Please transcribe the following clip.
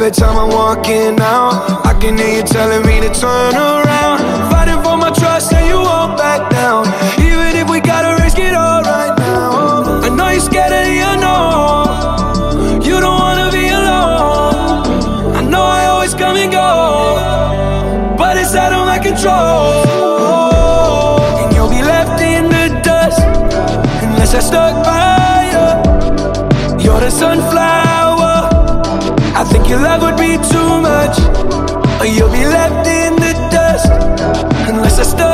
Every time I'm walking out, I can hear you telling me to turn around. Fighting for my trust and you won't back down, even if we gotta risk it all right now. I know you're scared of the unknown, you don't wanna be alone. I know I always come and go, but it's out of my control. And you'll be left in the dust, unless I stuck by you. You're the sunflower, I think your love would be too much, or you'll be left in the dust, unless I stop.